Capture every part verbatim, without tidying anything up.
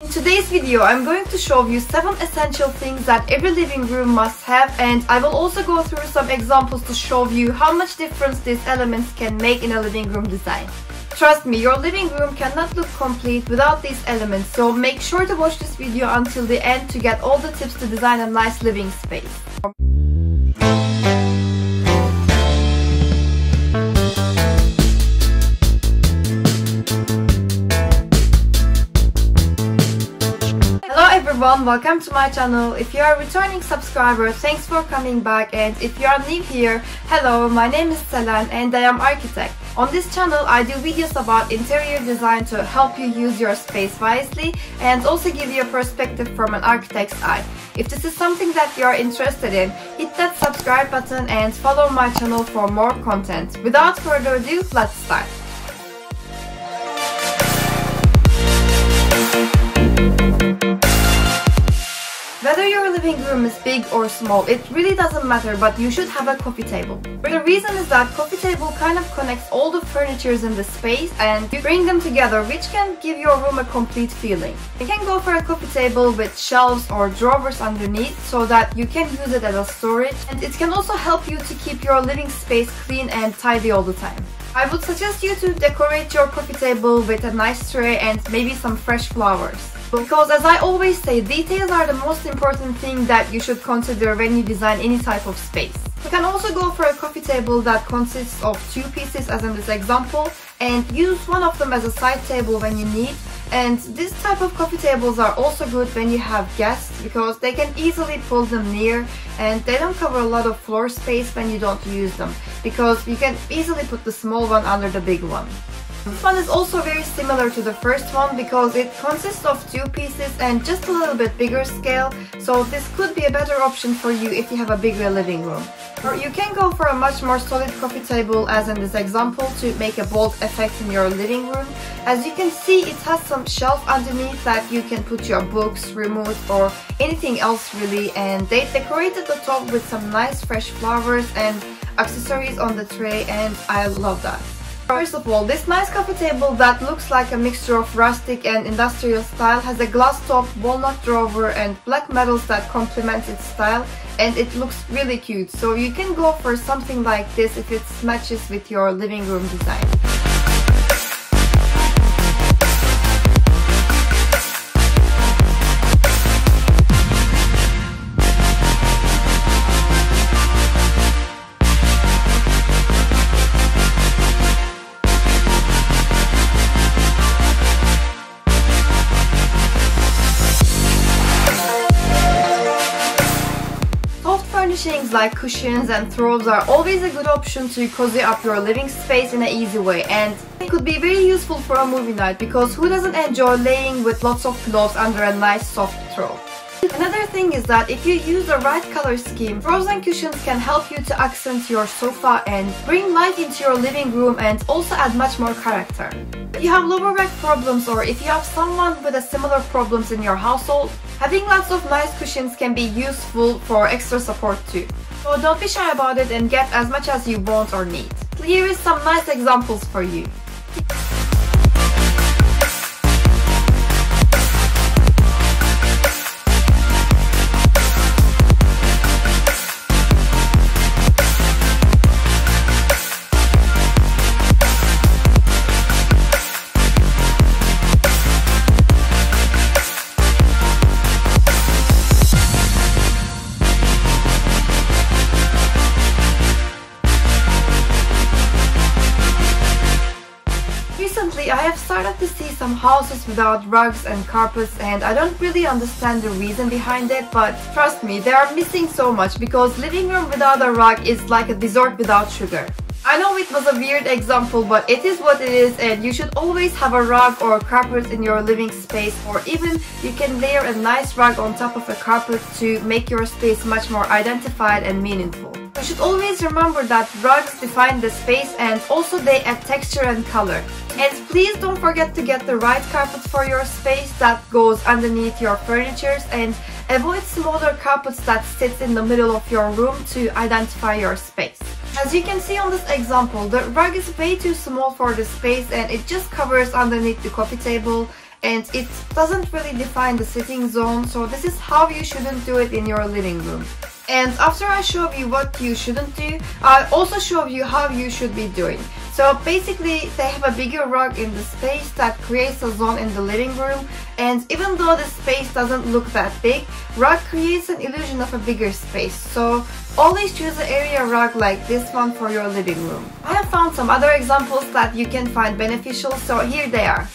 In today's video, I'm going to show you seven essential things that every living room must have, and I will also go through some examples to show you how much difference these elements can make in a living room design. Trust me, your living room cannot look complete without these elements, so make sure to watch this video until the end to get all the tips to design a nice living space. Everyone, welcome to my channel. If you are a returning subscriber, thanks for coming back, and if you are new here, hello, my name is Selen and I am architect. On this channel I do videos about interior design to help you use your space wisely and also give you a perspective from an architect's eye. If this is something that you are interested in, hit that subscribe button and follow my channel for more content. Without further ado, let's start. Whether your living room is big or small, it really doesn't matter, but you should have a coffee table. The reason is that coffee table kind of connects all the furnitures in the space and you bring them together, which can give your room a complete feeling. You can go for a coffee table with shelves or drawers underneath so that you can use it as a storage, and it can also help you to keep your living space clean and tidy all the time. I would suggest you to decorate your coffee table with a nice tray and maybe some fresh flowers. Because as I always say, details are the most important thing that you should consider when you design any type of space. You can also go for a coffee table that consists of two pieces as in this example, and use one of them as a side table when you need. And this type of coffee tables are also good when you have guests, because they can easily pull them near and they don't cover a lot of floor space when you don't use them, because you can easily put the small one under the big one. This one is also very similar to the first one because it consists of two pieces and just a little bit bigger scale, so this could be a better option for you if you have a bigger living room. Or you can go for a much more solid coffee table as in this example to make a bold effect in your living room. As you can see, it has some shelf underneath that you can put your books, remote or anything else really, and they decorated the top with some nice fresh flowers and accessories on the tray, and I love that. First of all, this nice coffee table that looks like a mixture of rustic and industrial style has a glass top, walnut drawer and black metals that complement its style, and it looks really cute. So you can go for something like this if it matches with your living room design. Things like cushions and throws are always a good option to cozy up your living space in an easy way, and it could be very useful for a movie night, because who doesn't enjoy laying with lots of pillows under a nice soft throw? Another thing is that if you use the right color scheme, throws and cushions can help you to accent your sofa and bring light into your living room and also add much more character. If you have lower back problems, or if you have someone with a similar problems in your household, having lots of nice cushions can be useful for extra support too. So don't be shy about it and get as much as you want or need. Here is some nice examples for you. Recently, I have started to see some houses without rugs and carpets, and I don't really understand the reason behind it, but trust me, they are missing so much, because living room without a rug is like a dessert without sugar. I know it was a weird example, but it is what it is, and you should always have a rug or carpet in your living space, or even you can layer a nice rug on top of a carpet to make your space much more identified and meaningful. You should always remember that rugs define the space, and also they add texture and color. And please don't forget to get the right carpet for your space that goes underneath your furnitures, and avoid smaller carpets that sit in the middle of your room to identify your space. As you can see on this example, the rug is way too small for the space and it just covers underneath the coffee table, and it doesn't really define the sitting zone, so this is how you shouldn't do it in your living room. And after I show you what you shouldn't do, I also show you how you should be doing. So basically they have a bigger rug in the space that creates a zone in the living room, and even though the space doesn't look that big, rug creates an illusion of a bigger space. So always choose an area rug like this one for your living room. I have found some other examples that you can find beneficial, so here they are.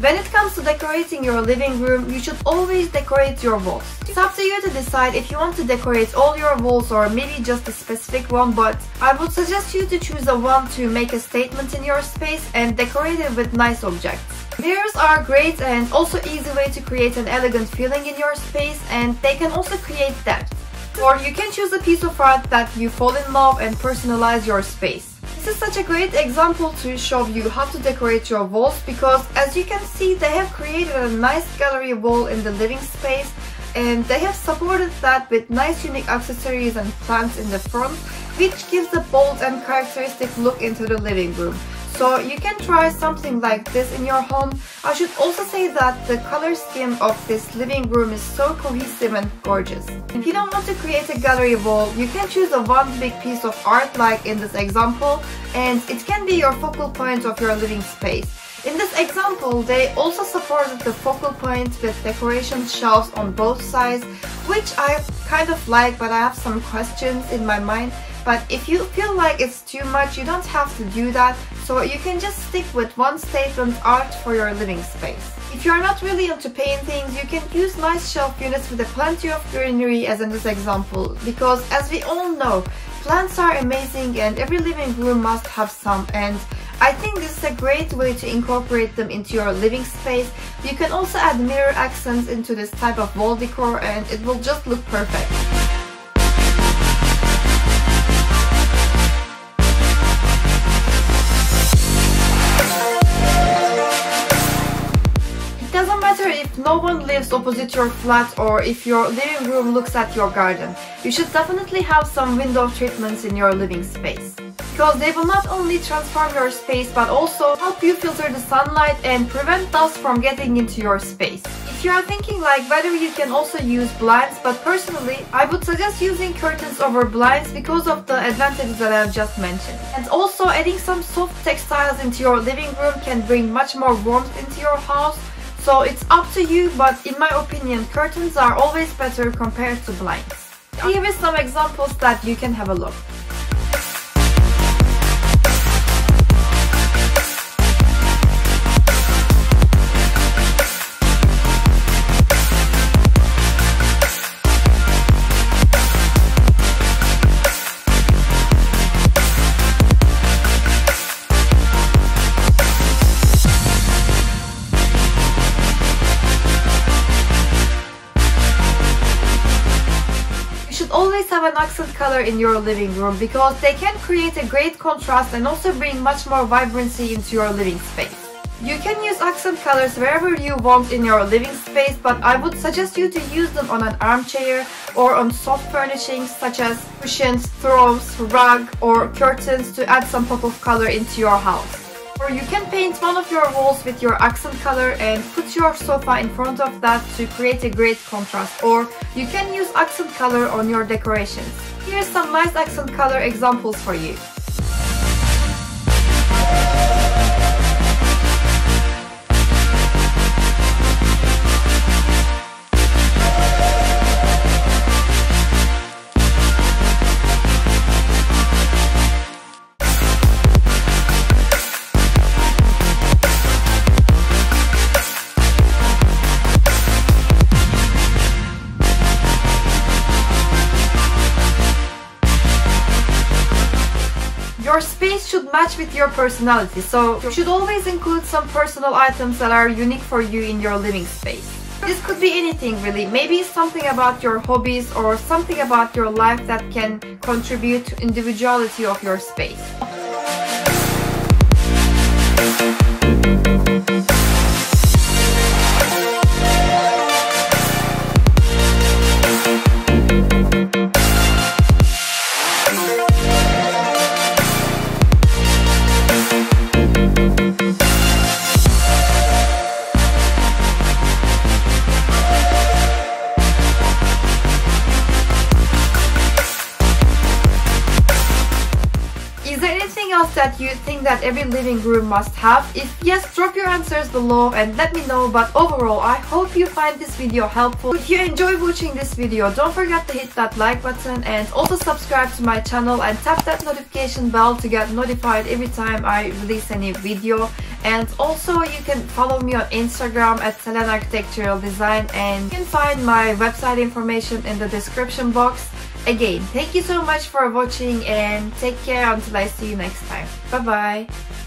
When it comes to decorating your living room, you should always decorate your walls. It's up to you to decide if you want to decorate all your walls or maybe just a specific one, but I would suggest you to choose a one to make a statement in your space and decorate it with nice objects. Mirrors are great and also easy way to create an elegant feeling in your space, and they can also create depth. Or you can choose a piece of art that you fall in love and personalize your space. This is such a great example to show you how to decorate your walls, because as you can see they have created a nice gallery wall in the living space, and they have supported that with nice unique accessories and plants in the front, which gives a bold and characteristic look into the living room. So you can try something like this in your home. I should also say that the color scheme of this living room is so cohesive and gorgeous. If you don't want to create a gallery wall, you can choose a one big piece of art like in this example, and it can be your focal point of your living space. In this example, they also supported the focal point with decoration shelves on both sides, which I kind of like, but I have some questions in my mind. But if you feel like it's too much, you don't have to do that, so you can just stick with one statement art for your living space. If you are not really into paintings, you can use nice shelf units with a plenty of greenery as in this example, because as we all know, plants are amazing and every living room must have some, and I think this is a great way to incorporate them into your living space. You can also add mirror accents into this type of wall decor and it will just look perfect. No one lives opposite your flat, or if your living room looks at your garden, you should definitely have some window treatments in your living space, because they will not only transform your space but also help you filter the sunlight and prevent dust from getting into your space. If you are thinking like whether you can also use blinds, but personally I would suggest using curtains over blinds because of the advantages that I have just mentioned. And also adding some soft textiles into your living room can bring much more warmth into your house. So it's up to you, but in my opinion, curtains are always better compared to blinds. Here is some examples that you can have a look. Have an accent color in your living room because they can create a great contrast and also bring much more vibrancy into your living space. You can use accent colors wherever you want in your living space, but I would suggest you to use them on an armchair or on soft furnishings such as cushions, throws, rug or curtains to add some pop of color into your house. Or you can paint one of your walls with your accent color and put your sofa in front of that to create a great contrast. Or you can use accent color on your decorations. Here are some nice accent color examples for you. these should match with your personality, so you should always include some personal items that are unique for you in your living space. This could be anything really, maybe something about your hobbies or something about your life that can contribute to individuality of your space. That you think that every living room must have? If yes, drop your answers below and let me know. But overall, I hope you find this video helpful. If you enjoy watching this video, don't forget to hit that like button and also subscribe to my channel and tap that notification bell to get notified every time I release a new video. And also you can follow me on Instagram at Selena Architectural Design, and you can find my website information in the description box. Again, thank you so much for watching and take care until I see you next time. Bye bye!